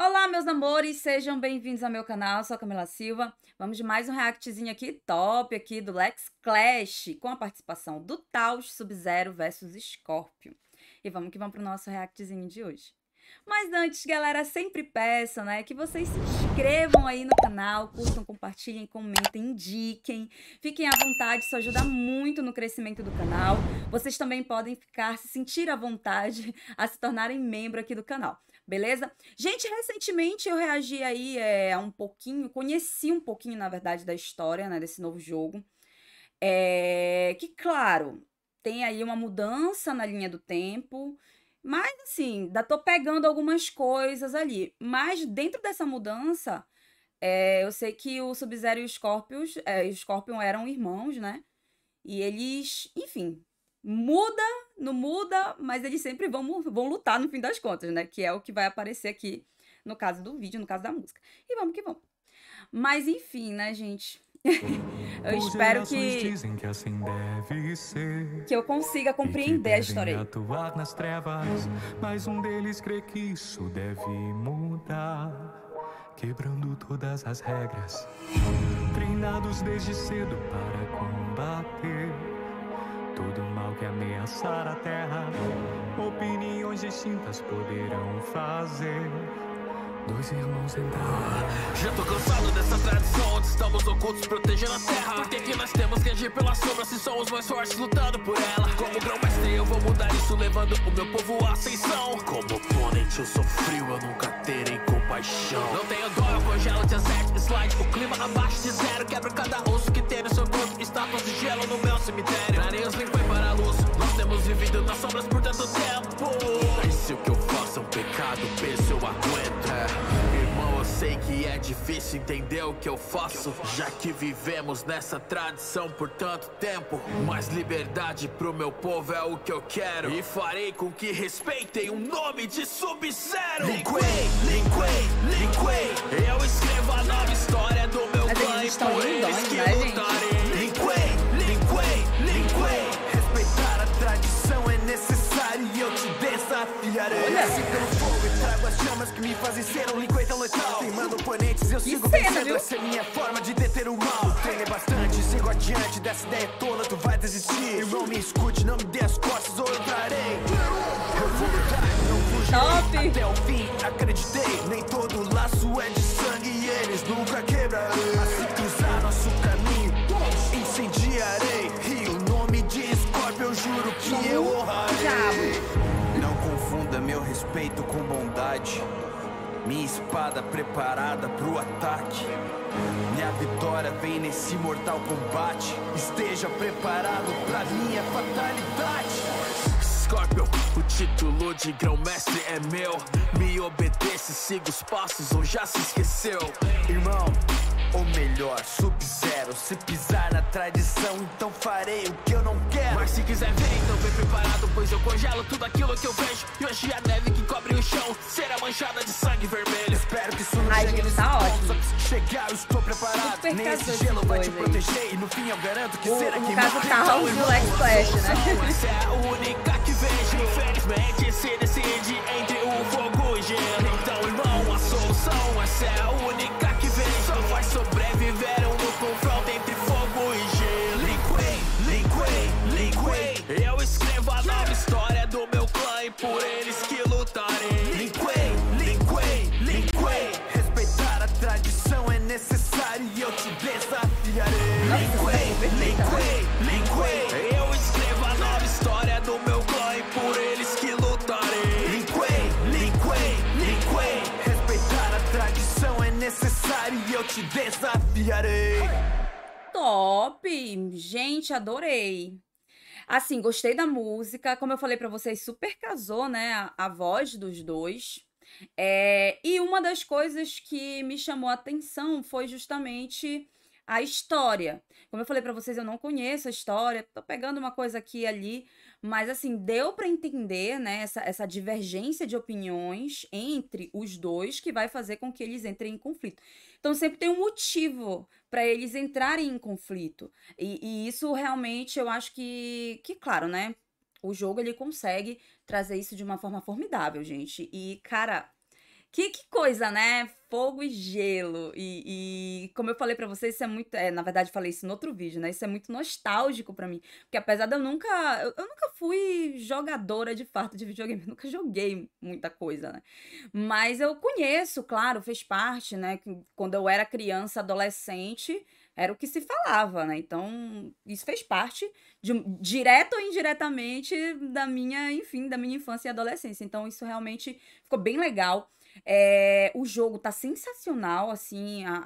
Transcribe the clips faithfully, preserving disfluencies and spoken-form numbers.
Olá, meus namores, sejam bem-vindos ao meu canal, eu sou a Camila Silva. Vamos de mais um reactzinho aqui, top, aqui do Lex Clash, com a participação do Tauz Sub-Zero versus Scorpion. E vamos que vamos pro nosso reactzinho de hoje. Mas antes, galera, sempre peço, né, que vocês se inscrevam aí no canal, curtam, compartilhem, comentem, indiquem, fiquem à vontade, isso ajuda muito no crescimento do canal. Vocês também podem ficar, se sentir à vontade, a se tornarem membro aqui do canal. Beleza? Gente, recentemente eu reagi aí é, a um pouquinho, conheci um pouquinho, na verdade, da história, né, desse novo jogo. É, que, claro, tem aí uma mudança na linha do tempo, mas, assim, ainda tô pegando algumas coisas ali. Mas, dentro dessa mudança, é, eu sei que o Sub-Zero e o Scorpion, é, o Scorpion eram irmãos, né? E eles, enfim... Muda, não muda, mas eles sempre vão, vão lutar no fim das contas, né? Que é o que vai aparecer aqui no caso do vídeo, no caso da música. E vamos que vamos. Mas enfim, né, gente? Eu Por espero que... Dizem que, assim deve ser, que eu consiga compreender a história aí. Atuar nas trevas, mas um deles crê que isso deve mudar, quebrando todas as regras. Treinados desde cedo para combater todo mal que ameaçar a terra, opiniões distintas poderão fazer dois irmãos entrar. Já tô cansado dessa tradição onde estamos ocultos protegendo a terra. Por que que nós temos que agir pela sombra se somos mais fortes lutando por ela? Como grão-mestre eu vou mudar isso levando o meu povo à ascensão. Como oponente eu sou frio, eu nunca terei compaixão. Não tenho dó, eu congelo o deserto, slide o clima abaixo de zero. Quebra cada osso que tem no seu corpo, estátuas de gelo no meu cemitério. Areias nem foi para a luz, nós temos vivido nas sombras por tanto tempo. E se o que eu faço é um pecado, penso eu aguento. Irmão, eu sei que é difícil entender o que eu faço, já que vivemos nessa tradição por tanto tempo. Mas liberdade pro meu povo é o que eu quero, e farei com que respeitem o nome de Sub-Zero. Lin Kuei, Lin Kuei, Lin Kuei, eu escrevo a nova história do meu clã e por eles que lutarei. Lin Kuei, Lin Kuei, Lin Kuei, respeitar a tradição é necessário e eu te desafiarei. Trago as chamas que me fazem ser um Lin Kuei tão letal. Queimando oponentes, eu sigo vencendo. Essa é minha forma de deter o mal. Treino bastante, sigo adiante. Dessa ideia tola, tu vai desistir. Irmão, me escute, não me dê as costas ou eu trarei. Eu vou lutar, não fugirei. Até o fim, acreditei. Nem todo laço é de sangue e eles nunca quebram. Assim cruzar nosso caminho, incendiarei. E o nome de Scorpion, eu juro que eu honrarei. Confunda meu respeito com bondade, minha espada preparada pro ataque. Minha vitória vem nesse mortal combate, esteja preparado pra minha fatalidade. Scorpion, o título de grão-mestre é meu. Me obedece, siga os passos ou já se esqueceu. Irmão, ou melhor, Sub-Zero, se pisar na tradição, então farei o que eu não quero. Mas se quiser ver, então vem preparado, pois eu congelo tudo aquilo que eu vejo. E hoje a neve que cobre o chão será manchada de sangue vermelho. Espero que isso não Ai, chegue nesse tá ponto, só que se chegar eu estou preparado. Nem esse gelo vai te proteger e no fim eu garanto que o, será que mais o caso do Lex Clash, né? Essa é a única que vejo. Infelizmente se decide entre o fogo e gelo. Então, irmão, a solução, essa é a única que vejo. Só vai sobreviveram no confronto entre fogo e gelo. Lin Kuei, Lin Kuei, Lin Kuei, eu escrevo a nova história do meu clã e por eles que lutarei. Lin Kuei, Lin Kuei, Lin Kuei, respeitar a tradição é necessário e eu te desafiarei. Lin Kuei, Lin Kuei, Lin Kuei, eu escrevo a nova história do meu clã e por eles que lutarei. Lin Kuei, Lin Kuei, Lin Kuei, respeitar a tradição é necessário e eu te desafiarei. Top! Gente, adorei. Assim, gostei da música. Como eu falei pra vocês, super casou, né? A, a voz dos dois. É, e uma das coisas que me chamou a atenção foi justamente a história. Como eu falei pra vocês, eu não conheço a história. Tô pegando uma coisa aqui e ali. Mas, assim, deu pra entender, né? Essa, essa divergência de opiniões entre os dois que vai fazer com que eles entrem em conflito. Então, sempre tem um motivo para eles entrarem em conflito. E, e isso, realmente, eu acho que, que, claro, né? O jogo, ele consegue trazer isso de uma forma formidável, gente. E, cara, Que, que coisa, né? Fogo e gelo. E, e como eu falei pra vocês, isso é muito... É, na verdade, eu falei isso no outro vídeo, né? Isso é muito nostálgico pra mim. Porque apesar de eu nunca... Eu, eu nunca fui jogadora, de fato, de videogame. Eu nunca joguei muita coisa, né? Mas eu conheço, claro, fez parte, né? Quando eu era criança, adolescente, era o que se falava, né? Então, isso fez parte, de, direto ou indiretamente, da minha, enfim, da minha infância e adolescência. Então, isso realmente ficou bem legal. É, o jogo tá sensacional, assim, a,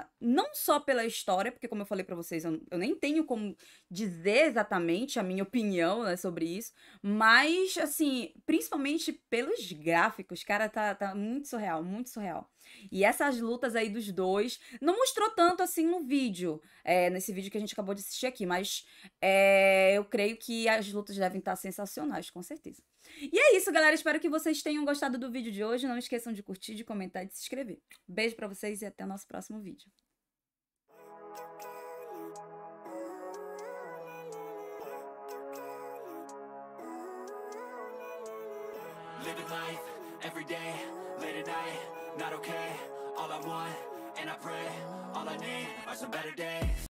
a... não só pela história, porque como eu falei pra vocês, eu, eu nem tenho como dizer exatamente a minha opinião, né, sobre isso, mas, assim, principalmente pelos gráficos, cara, tá, tá muito surreal, muito surreal. E essas lutas aí dos dois, não mostrou tanto, assim, no vídeo, é, nesse vídeo que a gente acabou de assistir aqui, mas é, eu creio que as lutas devem estar sensacionais, com certeza. E é isso, galera, espero que vocês tenham gostado do vídeo de hoje, não esqueçam de curtir, de comentar e de se inscrever. Beijo pra vocês e até o nosso próximo vídeo. Not okay, all I want, and I pray, all I need are some better days.